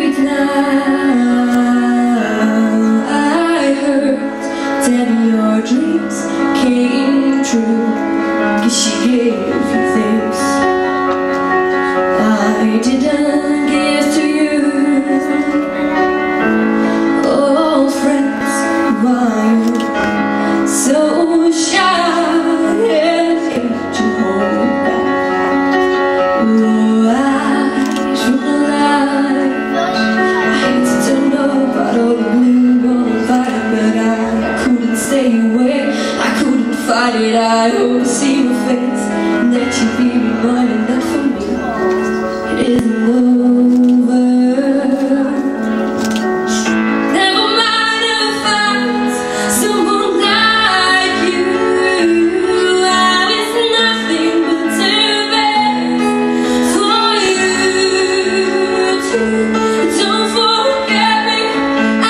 Every time I heard that your dreams came true, 'cause she gave you things I didn't give to you. Oh friends, why so shy? I always see your face, and that you be reminded that for me it isn't over. Never mind if I find someone like you. I was nothing but two beds for you to. Don't forget me,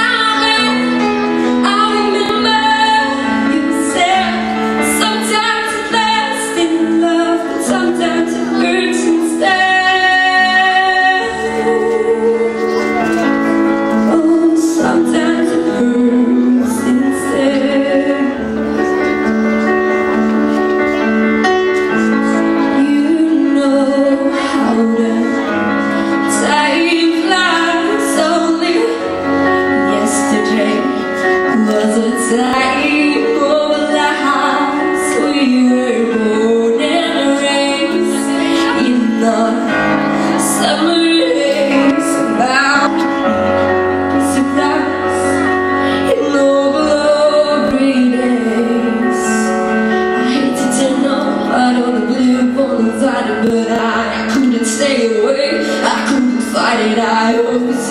I remember. Sometimes it hurts instead. Oh, sometimes it hurts instead. You know how the time flies. Only yesterday was a time for life. So you were born. Summer is about surprise in over days. I hate to turn off out of the blue for the fighter, but I couldn't stay away. I couldn't fight it. I always.